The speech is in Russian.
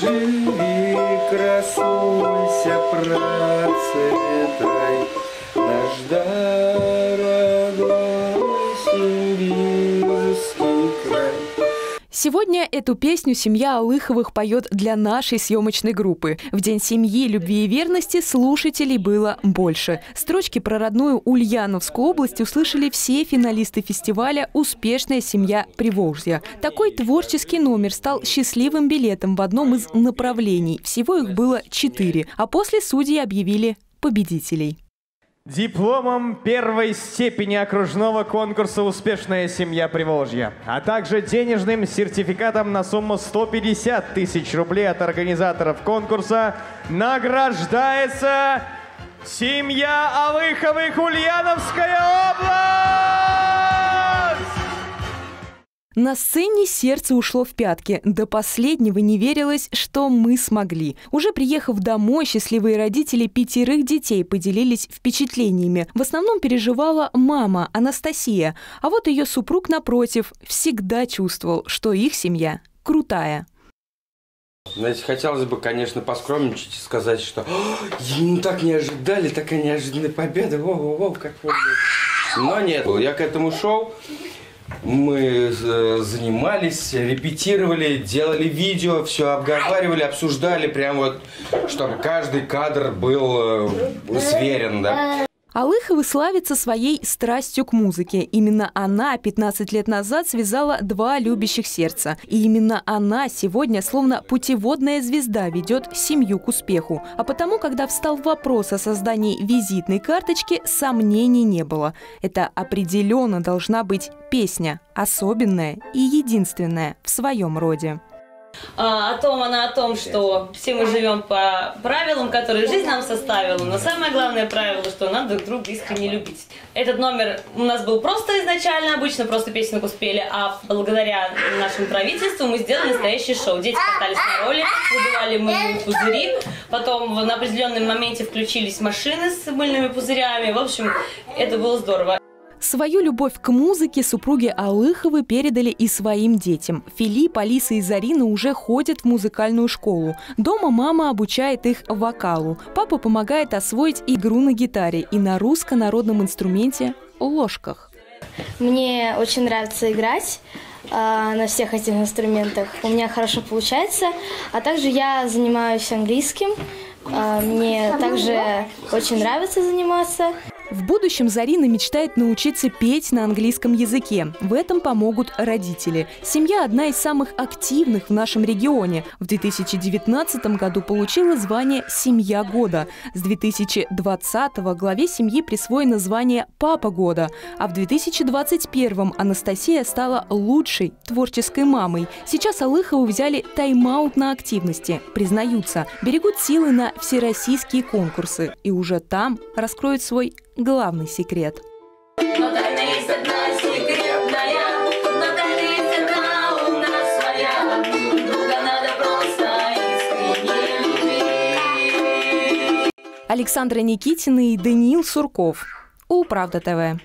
Живи, красуйся, процветай, наш дорогой Сибирский край. Сегодня эту песню семья Алыховых поет для нашей съемочной группы. В День семьи, любви и верности слушателей было больше. Строчки про родную Ульяновскую область услышали все финалисты фестиваля «Успешная семья Приволжья». Такой творческий номер стал счастливым билетом в одном из направлений. Всего их было 4, а после судьи объявили победителей. Дипломом первой степени окружного конкурса «Успешная семья Приволжья», а также денежным сертификатом на сумму 150 тысяч рублей от организаторов конкурса награждается семья Алыховых, Ульяновская область! На сцене сердце ушло в пятки. До последнего не верилось, что мы смогли. Уже приехав домой, счастливые родители 5 детей поделились впечатлениями. В основном переживала мама Анастасия. А вот ее супруг, напротив, всегда чувствовал, что их семья крутая. Знаете, хотелось бы, конечно, поскромничать и сказать, что ну так не ожидали, такая неожиданная победа. Воу-воу-воу, как вот. Но нет, я к этому шел. Мы занимались, репетировали, делали видео, все обговаривали, обсуждали, прям вот, чтобы каждый кадр был сверен, да. Алыховы славятся своей страстью к музыке. Именно она 15 лет назад связала 2 любящих сердца. И именно она сегодня, словно путеводная звезда, ведет семью к успеху. А потому, когда встал вопрос о создании визитной карточки, сомнений не было. Это определенно должна быть песня, особенная и единственная в своем роде. Она о том, что все мы живем по правилам, которые жизнь нам составила. Но самое главное правило, что надо друг друга искренне любить. Этот номер у нас был просто изначально, обычно просто песенку спели, а благодаря нашему правительству мы сделали настоящее шоу. Дети катались на роли, выбивали мыльные пузыри, потом на определенном моменте включились машины с мыльными пузырями. В общем, это было здорово. Свою любовь к музыке супруги Алыховы передали и своим детям. Филипп, Алиса и Зарина уже ходят в музыкальную школу. Дома мама обучает их вокалу. Папа помогает освоить игру на гитаре и на русско-народном инструменте – ложках. Мне очень нравится играть на всех этих инструментах. У меня хорошо получается. А также я занимаюсь английским. Мне также очень нравится заниматься. В будущем Зарина мечтает научиться петь на английском языке. В этом помогут родители. Семья одна из самых активных в нашем регионе. В 2019 году получила звание «Семья года». С 2020 главе семьи присвоено звание «Папа года». А в 2021 Анастасия стала лучшей творческой мамой. Сейчас Алыхову взяли тайм-аут на активности. Признаются, берегут силы на всероссийские конкурсы. И уже там раскроют свой главный секрет. Александра Никитина и Даниил Сурков. УлПравда ТВ.